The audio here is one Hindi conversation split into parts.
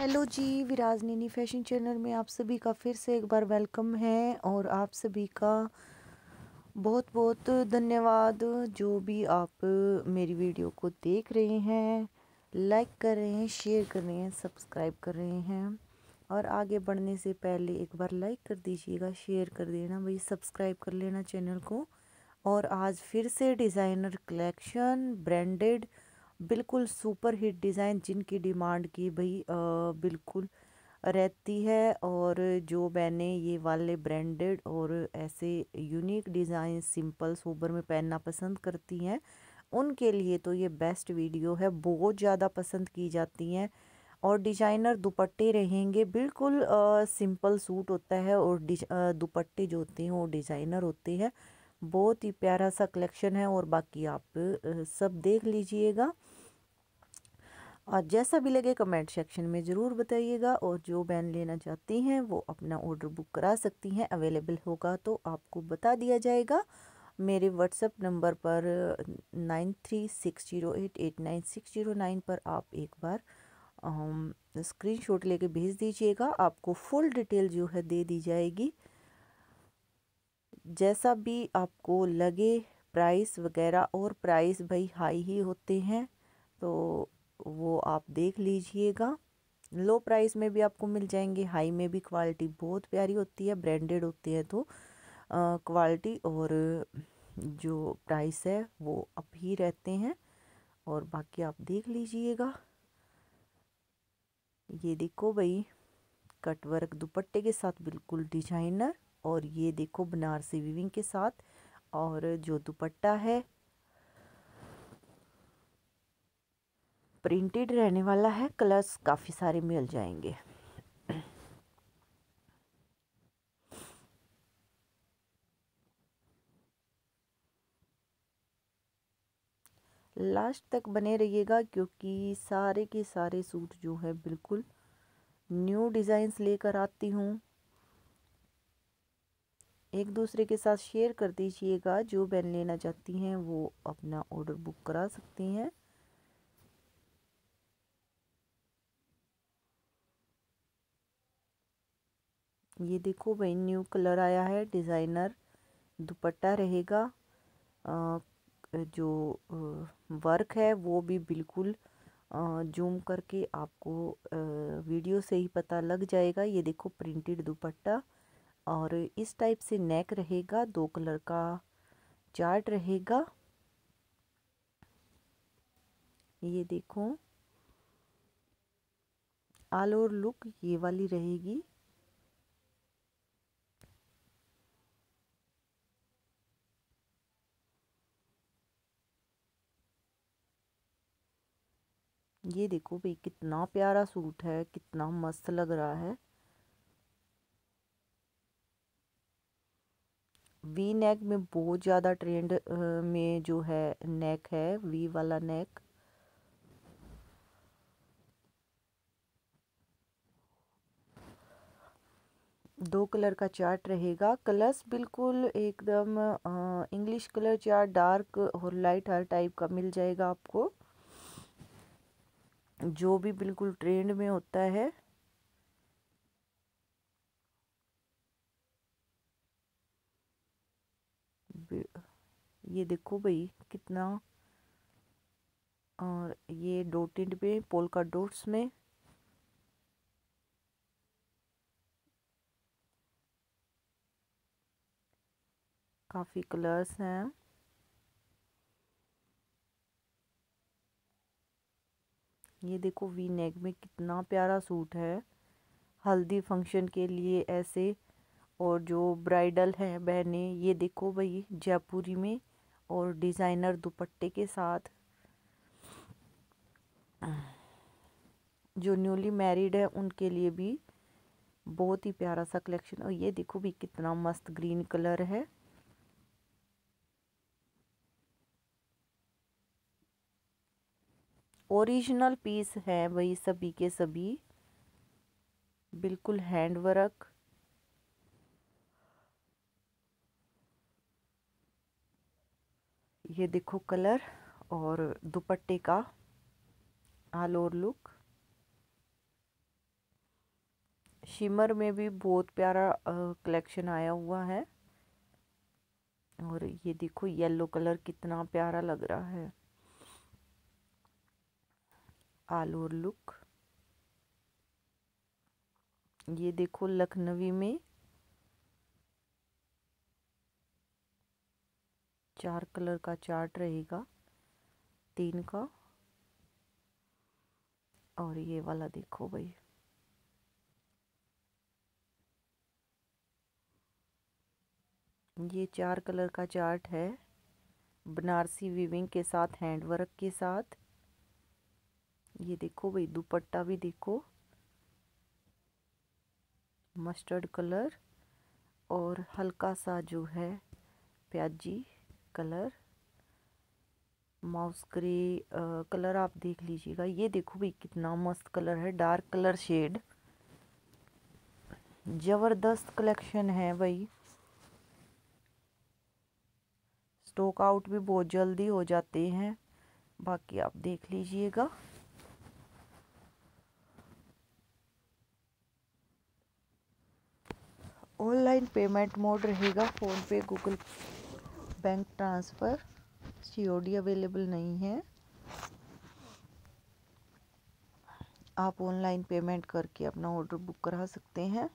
Hello ji, Viraj Nini fashion channel में आप सभी का फिर से एक बार वेलकम है और आप सभी का बहुत बहुत धन्यवाद जो भी आप मेरी वीडियो को देख रहे हैं, लाइक कर रहे हैं, शेयर कर रहे हैं, सब्सक्राइब कर रहे हैं। और आगे बढ़ने से पहले एक बार लाइक कर दीजिएगा, शेयर कर देना भाई, सब्सक्राइब कर लेना चैनल को। और आज फिर से डिज़ाइनर कलेक्शन, ब्रांडेड, बिल्कुल सुपर हिट डिज़ाइन जिनकी डिमांड की भाई बिल्कुल रहती है। और जो मैंने ये वाले ब्रांडेड और ऐसे यूनिक डिज़ाइन सिंपल सोबर में पहनना पसंद करती हैं उनके लिए तो ये बेस्ट वीडियो है, बहुत ज़्यादा पसंद की जाती हैं। और डिज़ाइनर दुपट्टे रहेंगे, बिल्कुल सिंपल सूट होता है और दुपट्टे जो होते हैं वो डिज़ाइनर होते हैं। बहुत ही प्यारा सा कलेक्शन है और बाकी आप सब देख लीजिएगा और जैसा भी लगे कमेंट सेक्शन में ज़रूर बताइएगा। और जो बहन लेना चाहती हैं वो अपना ऑर्डर बुक करा सकती हैं, अवेलेबल होगा तो आपको बता दिया जाएगा। मेरे व्हाट्सएप नंबर पर 9360889609 पर आप एक बार स्क्रीनशॉट लेके भेज दीजिएगा, आपको फुल डिटेल जो है दे दी जाएगी। जैसा भी आपको लगे प्राइस वगैरह, और प्राइस भाई हाई ही होते हैं तो वो आप देख लीजिएगा। लो प्राइस में भी आपको मिल जाएंगे, हाई में भी क्वालिटी बहुत प्यारी होती है। ब्रांडेड होते हैं तो क्वालिटी और जो प्राइस है वो अप ही रहते हैं। और बाकी आप देख लीजिएगा, ये देखो भाई कटवर्क दुपट्टे के साथ बिल्कुल डिजाइनर, और ये देखो बनारसी वीविंग के साथ। और जो दुपट्टा है प्रिंटेड रहने वाला है, कलर्स काफ़ी सारे मिल जाएंगे। लास्ट तक बने रहिएगा क्योंकि सारे के सारे सूट जो है बिल्कुल न्यू डिज़ाइंस लेकर आती हूँ, एक दूसरे के साथ शेयर कर दीजिएगा। जो बहन लेना चाहती हैं वो अपना ऑर्डर बुक करा सकती हैं। ये देखो भाई न्यू कलर आया है, डिज़ाइनर दुपट्टा रहेगा, जो वर्क है वो भी बिल्कुल जूम करके आपको वीडियो से ही पता लग जाएगा। ये देखो प्रिंटेड दुपट्टा और इस टाइप से नेक रहेगा, दो कलर का चार्ट रहेगा। ये देखो ऑल ओवर लुक ये वाली रहेगी। ये देखो भाई कितना प्यारा सूट है, कितना मस्त लग रहा है। वी नेक में बहुत ज़्यादा ट्रेंड में जो है नेक है, वी वाला नेक। दो कलर का चार्ट रहेगा, कलर्स बिल्कुल एकदम इंग्लिश कलर चार्ट, डार्क और लाइट हर टाइप का मिल जाएगा आपको, जो भी बिल्कुल ट्रेंड में होता है। ये देखो भाई कितना, और ये डॉटेड में पोल्का डॉट्स में। काफ़ी कलर्स हैं। ये देखो वी नेक में कितना प्यारा सूट है, हल्दी फंक्शन के लिए ऐसे। और जो ब्राइडल है बहने, ये देखो भाई जयपुरी में और डिज़ाइनर दुपट्टे के साथ। जो न्यूली मैरिड है उनके लिए भी बहुत ही प्यारा सा कलेक्शन। और ये देखो भी कितना मस्त ग्रीन कलर है। ओरिजिनल पीस है भाई सभी के सभी, बिल्कुल हैंडवर्क। ये देखो कलर और दुपट्टे का ऑल ओवर लुक। शिमर में भी बहुत प्यारा कलेक्शन आया हुआ है। और ये देखो येलो कलर कितना प्यारा लग रहा है, ऑल ओवर लुक। ये देखो लखनवी में चार कलर का चार्ट रहेगा, 3 का। और ये वाला देखो भाई, ये 4 कलर का चार्ट है, बनारसी वीविंग के साथ, हैंडवर्क के साथ। ये देखो भाई दुपट्टा भी देखो, मस्टर्ड कलर और हल्का सा जो है प्याजी कलर, माउस ग्रे कलर आप देख लीजिएगा। ये देखो भाई कितना मस्त कलर है, डार्क कलर शेड, जबरदस्त कलेक्शन है भाई। स्टॉक आउट भी बहुत जल्दी हो जाते हैं, बाकी आप देख लीजिएगा। ऑनलाइन पेमेंट मोड रहेगा, फ़ोन पे, Google, bank transfer, COD available नहीं है। आप ऑनलाइन पेमेंट करके अपना ऑर्डर बुक करा सकते हैं।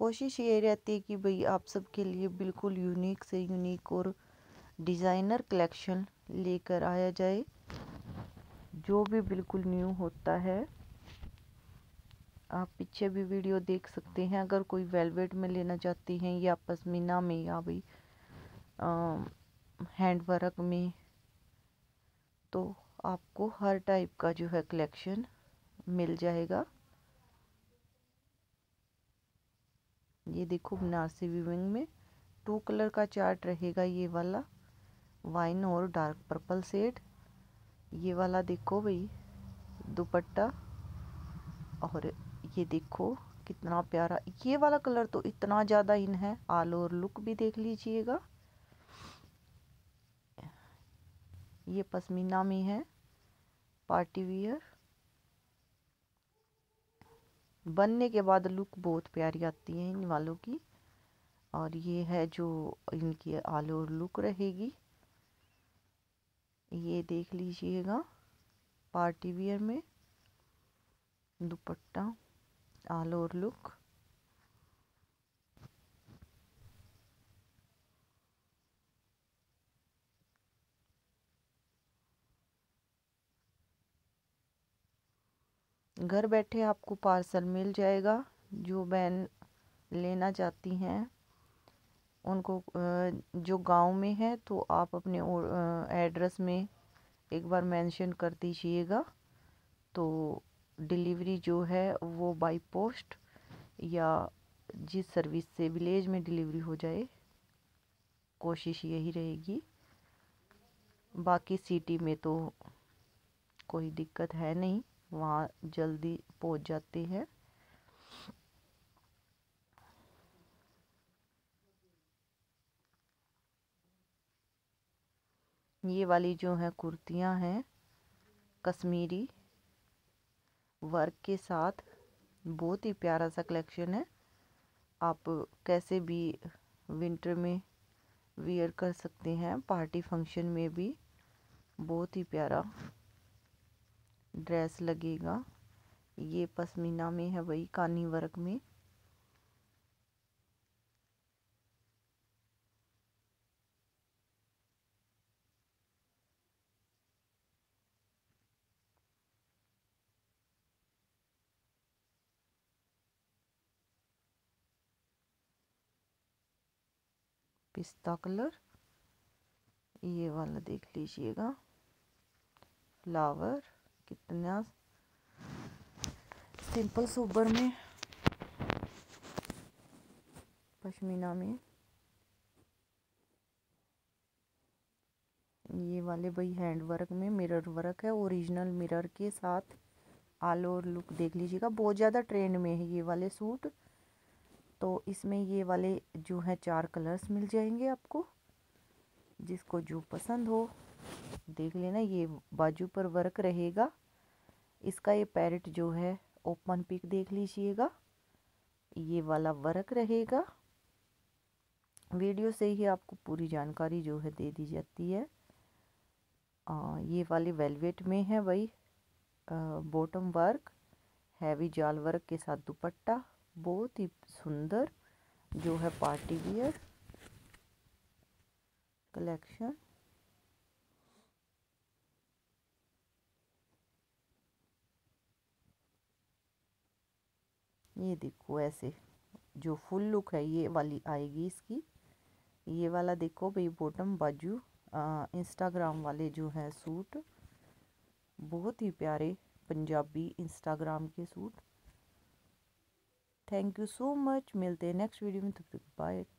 कोशिश ये रहती है कि भाई आप सबके लिए बिल्कुल यूनिक से यूनिक और डिज़ाइनर कलेक्शन लेकर आया जाए, जो भी बिल्कुल न्यू होता है। आप पीछे भी वीडियो देख सकते हैं, अगर कोई वेलवेट में लेना चाहते हैं या पश्मीना में या भी हैंडवर्क में, तो आपको हर टाइप का जो है कलेक्शन मिल जाएगा। ये देखो बनारसी वीविंग में 2 कलर का चार्ट रहेगा, ये वाला वाइन और डार्क पर्पल शेड। ये वाला देखो भाई दुपट्टा, और ये देखो कितना प्यारा, ये वाला कलर तो इतना ज़्यादा इन है। ऑल ओवर लुक भी देख लीजिएगा, ये पश्मीना में है, पार्टी वियर। बनने के बाद लुक बहुत प्यारी आती है इन वालों की। और ये है जो इनकी ऑल ओवर लुक रहेगी, ये देख लीजिएगा, पार्टी वियर में दुपट्टा, ऑल ओवर लुक। घर बैठे आपको पार्सल मिल जाएगा। जो बहन लेना चाहती हैं उनको, जो गांव में है, तो आप अपने एड्रेस में एक बार मेंशन कर दीजिएगा, तो डिलीवरी जो है वो बाय पोस्ट या जिस सर्विस से विलेज में डिलीवरी हो जाए, कोशिश यही रहेगी। बाकी सिटी में तो कोई दिक्कत है नहीं, वहाँ जल्दी पहुँच जाते हैं। ये वाली जो है कुर्तियां हैं कश्मीरी वर्क के साथ, बहुत ही प्यारा सा कलेक्शन है। आप कैसे भी विंटर में वियर कर सकते हैं, पार्टी फंक्शन में भी बहुत ही प्यारा ड्रेस लगेगा। ये पश्मीना में है वही, कानी वर्क में। पिस्ता कलर, ये वाला देख लीजिएगा, फ्लावर कितना सिंपल सोबर में, पश्मीना में। ये वाले भाई हैंडवर्क में मिरर वर्क है, ओरिजिनल मिरर के साथ, ऑल ओवर लुक देख लीजिएगा। बहुत ज़्यादा ट्रेंड में है ये वाले सूट, तो इसमें ये वाले जो है 4 कलर्स मिल जाएंगे आपको। जिसको जो पसंद हो देख लेना। ये बाजू पर वर्क रहेगा इसका। ये पैरेट जो है ओपन पिक देख लीजिएगा, ये वाला वर्क रहेगा। वीडियो से ही आपको पूरी जानकारी जो है दे दी जाती है। ये वाले वेलवेट में है भाई, बॉटम वर्क, हैवी जाल वर्क के साथ दुपट्टा। बहुत ही सुंदर जो है पार्टी वियर कलेक्शन। ये देखो ऐसे जो फुल लुक है ये वाली आएगी इसकी। ये वाला देखो भाई बॉटम बाजू, इंस्टाग्राम वाले जो है सूट, बहुत ही प्यारे पंजाबी इंस्टाग्राम के suit. Thank you so much, मिलते हैं नेक्स्ट वीडियो में। तब तक बाय।